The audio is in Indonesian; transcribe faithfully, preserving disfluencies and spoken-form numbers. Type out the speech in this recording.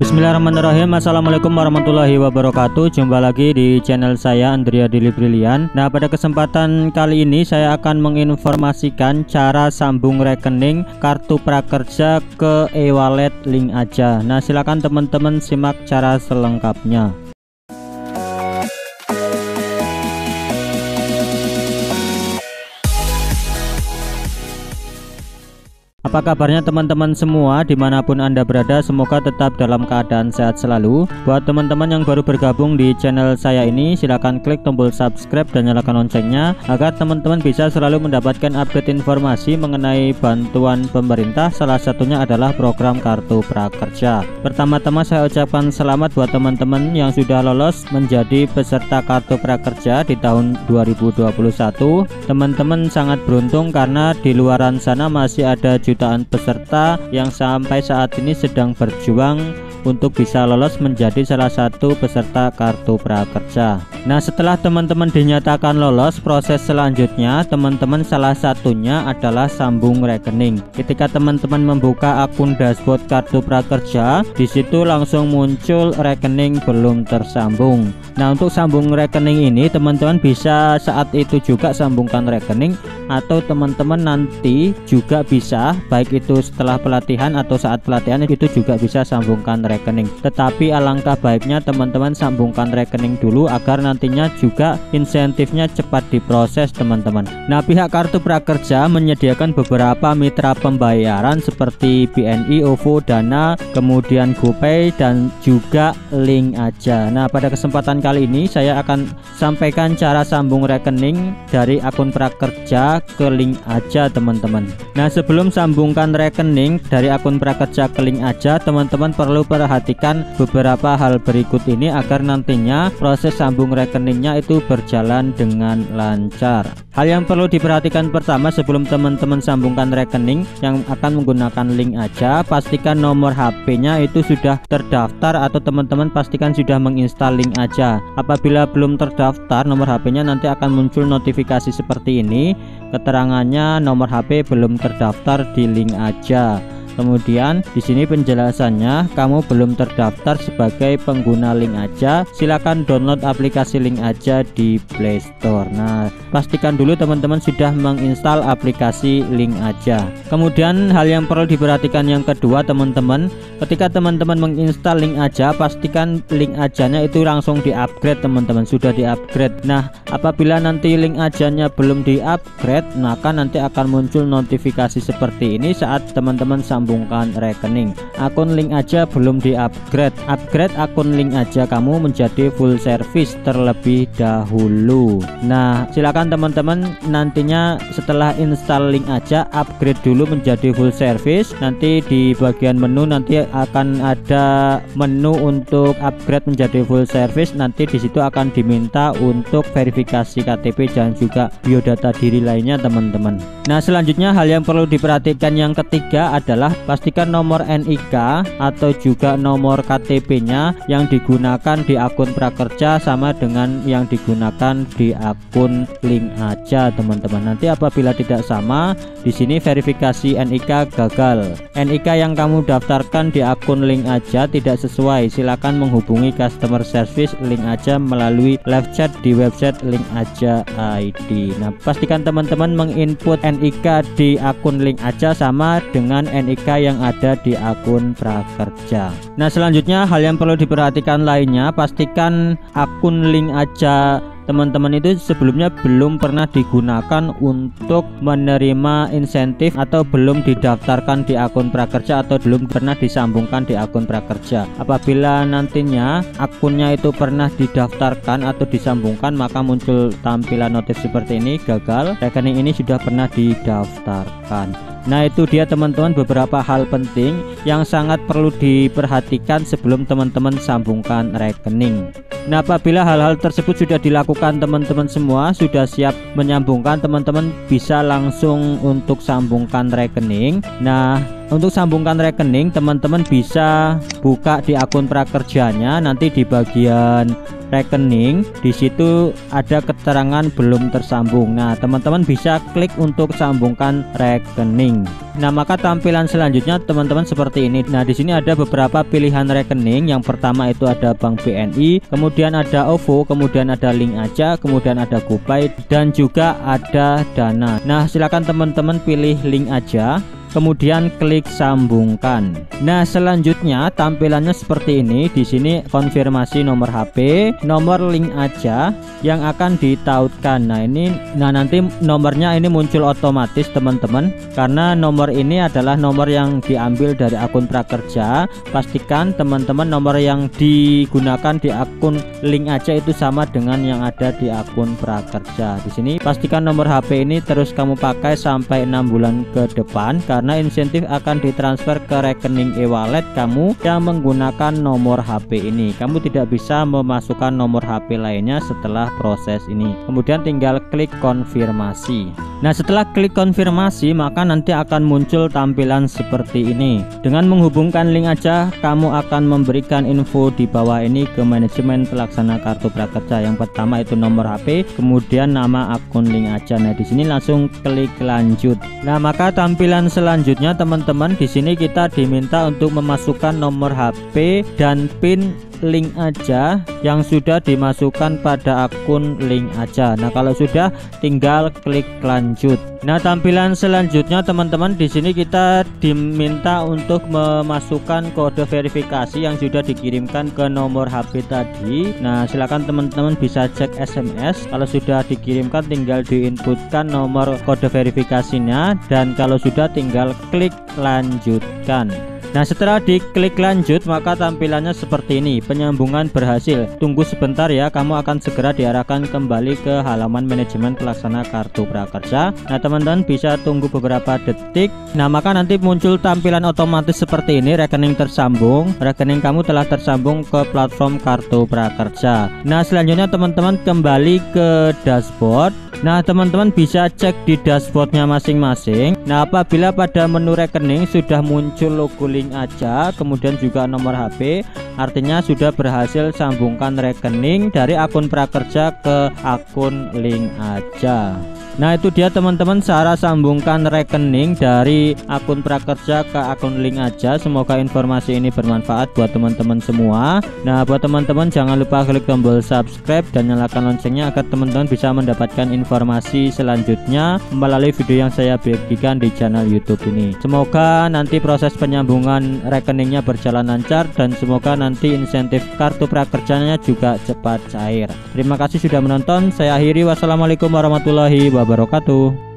Bismillahirrahmanirrahim. Assalamualaikum warahmatullahi wabarakatuh. Jumpa lagi di channel saya, Andriadi Librilian. Nah, pada kesempatan kali ini saya akan menginformasikan cara sambung rekening kartu prakerja ke e-wallet LinkAja. Nah, silakan teman-teman simak cara selengkapnya. Apa kabarnya teman-teman semua dimanapun Anda berada, semoga tetap dalam keadaan sehat selalu. Buat teman-teman yang baru bergabung di channel saya ini, silahkan klik tombol subscribe dan nyalakan loncengnya agar teman-teman bisa selalu mendapatkan update informasi mengenai bantuan pemerintah, salah satunya adalah program Kartu Prakerja. Pertama-tama saya ucapkan selamat buat teman-teman yang sudah lolos menjadi peserta Kartu Prakerja di tahun dua ribu dua puluh satu. Teman-teman sangat beruntung karena di luaran sana masih ada jutaan peserta yang sampai saat ini sedang berjuang untuk bisa lolos menjadi salah satu peserta Kartu Prakerja. Nah, setelah teman-teman dinyatakan lolos, proses selanjutnya teman-teman salah satunya adalah sambung rekening. Ketika teman-teman membuka akun dashboard Kartu Prakerja, di situ langsung muncul rekening belum tersambung. Nah, untuk sambung rekening ini teman-teman bisa saat itu juga sambungkan rekening, atau teman-teman nanti juga bisa, baik itu setelah pelatihan atau saat pelatihan itu juga bisa sambungkan rekening. Tetapi alangkah baiknya teman-teman sambungkan rekening dulu agar nantinya juga insentifnya cepat diproses teman-teman. Nah, pihak Kartu Prakerja menyediakan beberapa mitra pembayaran seperti B N I, O V O, Dana, kemudian GoPay dan juga LinkAja. Nah, pada kesempatan kali ini saya akan sampaikan cara sambung rekening dari akun Prakerja ke LinkAja teman-teman. Nah, sebelum sambungkan rekening dari akun Prakerja ke LinkAja, teman-teman perlu perhatikan beberapa hal berikut ini agar nantinya proses sambung rekeningnya itu berjalan dengan lancar. Hal yang perlu diperhatikan pertama, sebelum teman-teman sambungkan rekening yang akan menggunakan LinkAja, pastikan nomor H P-nya itu sudah terdaftar atau teman-teman pastikan sudah menginstal LinkAja. Apabila belum terdaftar, nomor H P-nya nanti akan muncul notifikasi seperti ini. Keterangannya nomor H P belum terdaftar di LinkAja. Kemudian di sini penjelasannya, kamu belum terdaftar sebagai pengguna LinkAja, silakan download aplikasi LinkAja di Play Store. Nah, pastikan dulu teman-teman sudah menginstal aplikasi LinkAja. Kemudian hal yang perlu diperhatikan yang kedua teman-teman, ketika teman-teman menginstal LinkAja, pastikan LinkAja-nya itu langsung di-upgrade teman-teman, sudah di-upgrade. Nah, apabila nanti LinkAja-nya belum di-upgrade, maka nanti akan muncul notifikasi seperti ini saat teman-teman sambung sambungkan rekening. Akun LinkAja belum di-upgrade. Upgrade akun LinkAja kamu menjadi full service terlebih dahulu. Nah, silakan teman-teman nantinya setelah install LinkAja, upgrade dulu menjadi full service. Nanti di bagian menu nanti akan ada menu untuk upgrade menjadi full service. Nanti di situ akan diminta untuk verifikasi K T P dan juga biodata diri lainnya teman-teman. Nah, selanjutnya hal yang perlu diperhatikan yang ketiga adalah pastikan nomor N I K atau juga nomor K T P-nya yang digunakan di akun Prakerja sama dengan yang digunakan di akun LinkAja teman-teman. Nanti apabila tidak sama, di sini verifikasi N I K gagal. N I K yang kamu daftarkan di akun LinkAja tidak sesuai. Silakan menghubungi customer service LinkAja melalui live chat di website LinkAja I D. Nah, pastikan teman-teman menginput N I K di akun LinkAja sama dengan N I K yang ada di akun Prakerja. Nah, selanjutnya hal yang perlu diperhatikan lainnya, pastikan akun LinkAja teman-teman itu sebelumnya belum pernah digunakan untuk menerima insentif atau belum didaftarkan di akun Prakerja atau belum pernah disambungkan di akun Prakerja. Apabila nantinya akunnya itu pernah didaftarkan atau disambungkan, maka muncul tampilan notif seperti ini, gagal, rekening ini sudah pernah didaftarkan. Nah, itu dia teman-teman beberapa hal penting yang sangat perlu diperhatikan sebelum teman-teman sambungkan rekening. Nah, apabila hal-hal tersebut sudah dilakukan teman-teman semua, sudah siap menyambungkan, teman-teman bisa langsung untuk sambungkan rekening. Nah, Untuk sambungkan rekening, teman-teman bisa buka di akun prakerjanya. Nanti di bagian rekening, di situ ada keterangan belum tersambung. Nah, teman-teman bisa klik untuk sambungkan rekening. Nah, maka tampilan selanjutnya teman-teman seperti ini. Nah, di sini ada beberapa pilihan rekening. Yang pertama itu ada Bank B N I, kemudian ada O V O, kemudian ada LinkAja, kemudian ada GoPay, dan juga ada Dana. Nah, silakan teman-teman pilih LinkAja, kemudian klik sambungkan. Nah, selanjutnya tampilannya seperti ini. Di sini konfirmasi nomor H P, nomor LinkAja yang akan ditautkan. Nah, ini nah nanti nomornya ini muncul otomatis teman-teman, karena nomor ini adalah nomor yang diambil dari akun prakerja. Pastikan teman-teman nomor yang digunakan di akun LinkAja itu sama dengan yang ada di akun prakerja. Di sini pastikan nomor H P ini terus kamu pakai sampai enam bulan ke depan, karena insentif akan ditransfer ke rekening e-wallet kamu yang menggunakan nomor H P ini. Kamu tidak bisa memasukkan nomor H P lainnya setelah proses ini. Kemudian tinggal klik konfirmasi. Nah, setelah klik konfirmasi, maka nanti akan muncul tampilan seperti ini. Dengan menghubungkan LinkAja, kamu akan memberikan info di bawah ini ke manajemen pelaksana kartu prakerja. Yang pertama itu nomor H P, kemudian nama akun LinkAja. Nah, di sini langsung klik lanjut. Nah, maka tampilan selanjutnya teman-teman, di sini kita diminta untuk memasukkan nomor H P dan PIN LinkAja yang sudah dimasukkan pada akun LinkAja. Nah, kalau sudah tinggal klik lanjut. Nah, tampilan selanjutnya teman-teman, di sini kita diminta untuk memasukkan kode verifikasi yang sudah dikirimkan ke nomor H P tadi. Nah, silakan teman-teman bisa cek S M S. Kalau sudah dikirimkan tinggal diinputkan nomor kode verifikasinya, dan kalau sudah tinggal klik lanjutkan. Nah, setelah diklik lanjut, maka tampilannya seperti ini. Penyambungan berhasil. Tunggu sebentar ya, kamu akan segera diarahkan kembali ke halaman manajemen pelaksana kartu prakerja. Nah, teman-teman bisa tunggu beberapa detik. Nah, maka nanti muncul tampilan otomatis seperti ini. Rekening tersambung. Rekening kamu telah tersambung ke platform kartu prakerja. Nah, selanjutnya teman-teman kembali ke dashboard. Nah, teman-teman bisa cek di dashboardnya masing-masing. Nah, apabila pada menu rekening sudah muncul logo LinkAja, kemudian juga nomor H P, artinya sudah berhasil sambungkan rekening dari akun prakerja ke akun LinkAja. Nah, itu dia teman-teman cara sambungkan rekening dari akun prakerja ke akun LinkAja. Semoga informasi ini bermanfaat buat teman-teman semua. Nah, buat teman-teman jangan lupa klik tombol subscribe dan nyalakan loncengnya agar teman-teman bisa mendapatkan informasi selanjutnya melalui video yang saya bagikan di channel YouTube ini. Semoga nanti proses penyambungan rekeningnya berjalan lancar, dan semoga nanti insentif kartu prakerjanya juga cepat cair. Terima kasih sudah menonton. Saya akhiri. Wassalamualaikum warahmatullahi wabarakatuh.